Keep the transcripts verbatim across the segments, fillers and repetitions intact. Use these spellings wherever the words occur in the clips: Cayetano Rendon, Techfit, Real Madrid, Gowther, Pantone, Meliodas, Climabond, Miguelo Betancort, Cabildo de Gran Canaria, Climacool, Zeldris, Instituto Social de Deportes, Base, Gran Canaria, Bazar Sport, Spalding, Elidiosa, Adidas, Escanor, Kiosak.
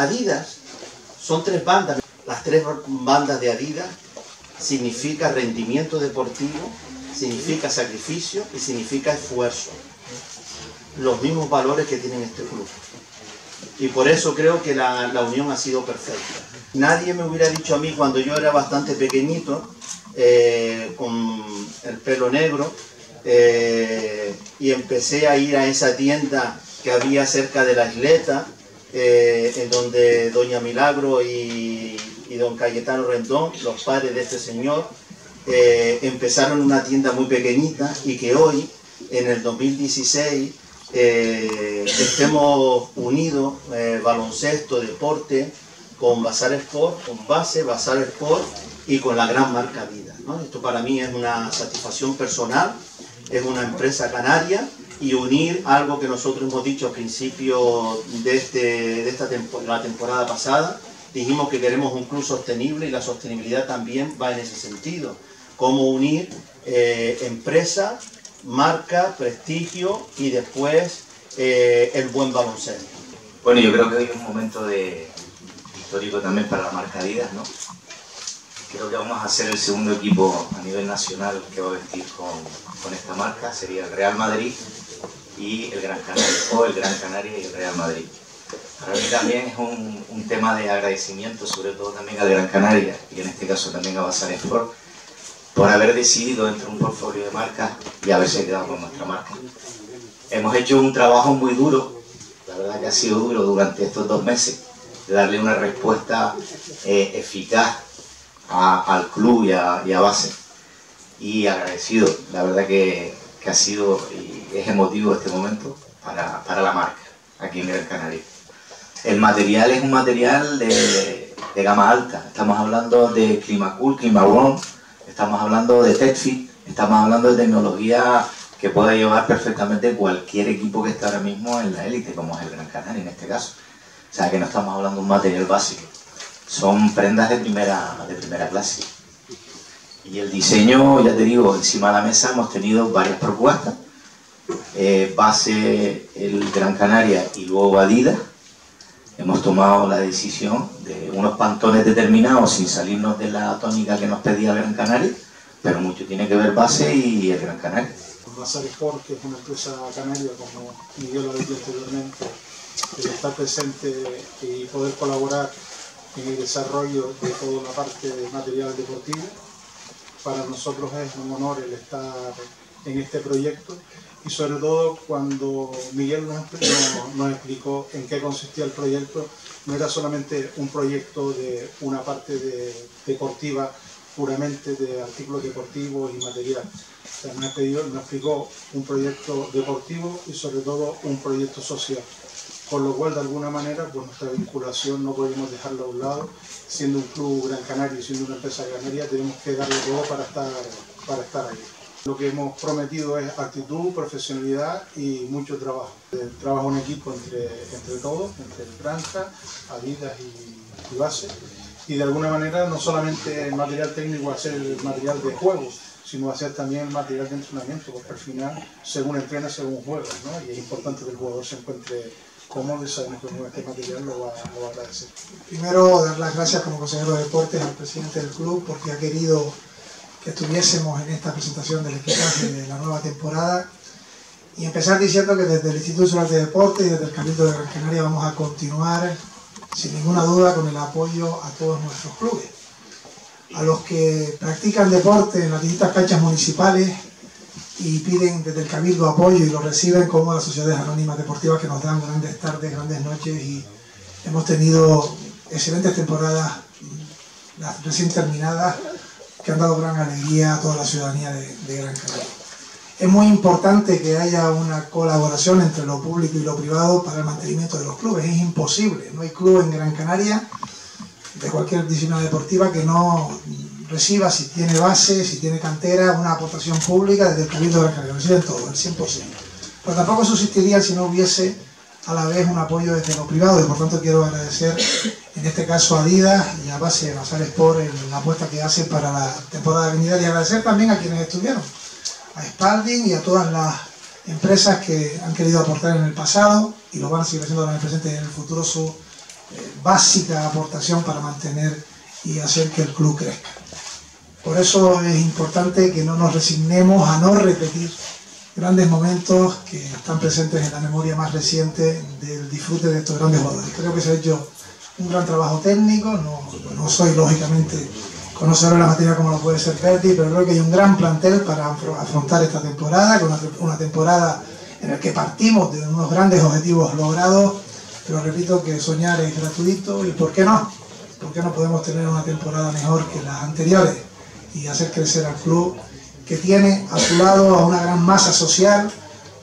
Adidas son tres bandas. Las tres bandas de Adidas significa rendimiento deportivo, significa sacrificio y significa esfuerzo. Los mismos valores que tienen este club. Y por eso creo que la, la unión ha sido perfecta. Nadie me hubiera dicho a mí cuando yo era bastante pequeñito, eh, con el pelo negro, eh, y empecé a ir a esa tienda que había cerca de la isleta, eh, en donde doña Milagro y, y don Cayetano Rendón, los padres de este señor, eh, empezaron una tienda muy pequeñita y que hoy, en el dos mil dieciséis, Eh, estemos unidos, eh, baloncesto, deporte, con Bazar Sport, con Base, Bazar Sport y con la gran marca Vida, ¿no? Esto para mí es una satisfacción personal, es una empresa canaria y unir algo que nosotros hemos dicho al principio de, este, de esta tempo, la temporada pasada, dijimos que queremos un club sostenible y la sostenibilidad también va en ese sentido, cómo unir eh, empresa, marca, prestigio y después eh, el buen baloncesto. Bueno, yo creo que hoy es un momento de, histórico también para la marca Adidas, ¿no? Creo que vamos a ser el segundo equipo a nivel nacional que va a vestir con, con esta marca, sería el Real Madrid y el Gran Canaria, o el Gran Canaria y el Real Madrid. Para mí también es un, un tema de agradecimiento, sobre todo también al Gran Canaria y en este caso también a Bazar Sport, por haber decidido entre un portfolio de marcas y haberse quedado con nuestra marca. Hemos hecho un trabajo muy duro, la verdad que ha sido duro durante estos dos meses, darle una respuesta eh, eficaz a, al club y a, y a Base. Y agradecido, la verdad que, que ha sido y es emotivo este momento para, para la marca, aquí en Gran Canaria. El material es un material de, de gama alta, estamos hablando de Climacool, Climabond, estamos hablando de Techfit, estamos hablando de tecnología que pueda llevar perfectamente cualquier equipo que está ahora mismo en la élite, como es el Gran Canaria en este caso. O sea que no estamos hablando de un material básico, son prendas de primera, de primera clase. Y el diseño, ya te digo, encima de la mesa hemos tenido varias propuestas, eh, Base, el Gran Canaria y luego Adidas. Hemos tomado la decisión de unos pantones determinados sin salirnos de la tónica que nos pedía Gran Canaria, pero mucho tiene que ver Base y el Gran Canaria. Bazar Sport, que es una empresa canaria, como Miguel lo dijo anteriormente, el estar presente y poder colaborar en el desarrollo de toda la parte de material deportivo. Para nosotros es un honor el estar en este proyecto. Y sobre todo cuando Miguel nos explicó, nos explicó en qué consistía el proyecto, no era solamente un proyecto de una parte de, deportiva, puramente de artículos deportivos y material. O sea, nos, pedido, nos explicó un proyecto deportivo y sobre todo un proyecto social. Con lo cual, de alguna manera, pues nuestra vinculación no podemos dejarla a un lado. Siendo un club Gran Canario y siendo una empresa canaria, tenemos que darle todo para estar, para estar ahí. Lo que hemos prometido es actitud, profesionalidad y mucho trabajo. El trabajo en equipo entre, entre todos, entre el Granja, Adidas y, y Base. Y de alguna manera no solamente el material técnico va a ser el material de juego, sino va a ser también el material de entrenamiento, porque al final según entrena, según juega, ¿no? Y es importante que el jugador se encuentre cómodo y sabemos que con este material lo va, lo va a agradecer. Primero, dar las gracias como consejero de deportes al presidente del club porque ha querido que estuviésemos en esta presentación del equipaje de la nueva temporada y empezar diciendo que desde el Instituto Social de Deportes y desde el Cabildo de Gran Canaria vamos a continuar sin ninguna duda con el apoyo a todos nuestros clubes, a los que practican deporte en las distintas canchas municipales y piden desde el Cabildo apoyo y lo reciben como las sociedades anónimas deportivas que nos dan grandes tardes, grandes noches y hemos tenido excelentes temporadas, las recién terminadas, que han dado gran alegría a toda la ciudadanía de, de Gran Canaria. Es muy importante que haya una colaboración entre lo público y lo privado para el mantenimiento de los clubes. Es imposible, no hay club en Gran Canaria de cualquier disciplina deportiva que no reciba, si tiene base, si tiene cantera, una aportación pública desde el Cabildo de Gran Canaria. Reciben todo, el cien por ciento. Pero tampoco subsistiría si no hubiese a la vez un apoyo desde lo privado y por tanto quiero agradecer en este caso a Adidas y a Base de Bazar Sport en la apuesta que hace para la temporada venidera y agradecer también a quienes estuvieron, a Spalding y a todas las empresas que han querido aportar en el pasado y lo van a seguir haciendo en el presente y en el futuro su eh, básica aportación para mantener y hacer que el club crezca. Por eso es importante que no nos resignemos a no repetir grandes momentos que están presentes en la memoria más reciente del disfrute de estos grandes jugadores. Creo que se ha hecho un gran trabajo técnico, no, no soy lógicamente conocedor de la materia como lo puede ser Berti, pero creo que hay un gran plantel para afrontar esta temporada, con una temporada en la que partimos de unos grandes objetivos logrados, pero repito que soñar es gratuito y ¿por qué no? ¿Por qué no podemos tener una temporada mejor que las anteriores y hacer crecer al club que tiene a su lado a una gran masa social,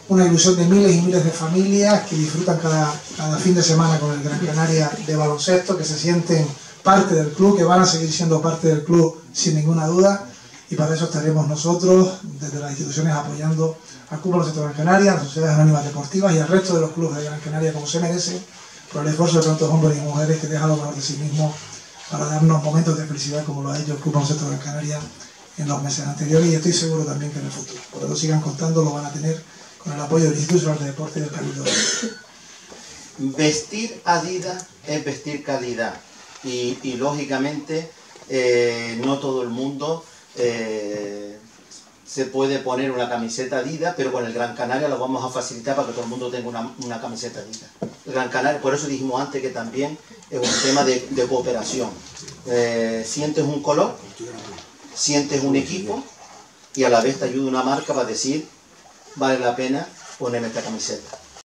una ilusión de miles y miles de familias que disfrutan cada, cada fin de semana con el Gran Canaria de baloncesto, que se sienten parte del club, que van a seguir siendo parte del club sin ninguna duda, y para eso estaremos nosotros desde las instituciones apoyando al Club Baloncesto Gran Canaria, a las sociedades anónimas deportivas y al resto de los clubes de Gran Canaria como se merece, por el esfuerzo de tantos hombres y mujeres que dejan lo mejor de sí mismos para darnos momentos de felicidad como lo ha hecho el Club Baloncesto Gran Canaria en los meses anteriores, y estoy seguro también que en el futuro. Por eso sigan contando, lo van a tener con el apoyo del Instituto Social de Deportes y del Cabildo. Vestir Adidas es vestir calidad y, y lógicamente eh, no todo el mundo eh, se puede poner una camiseta Adidas, pero con el Gran Canaria lo vamos a facilitar para que todo el mundo tenga una, una camiseta Adidas. El Gran Canaria, por eso dijimos antes que también es un tema de, de cooperación. Eh, sientes un color, sientes un equipo y a la vez te ayuda una marca para decir vale la pena ponerme esta camiseta.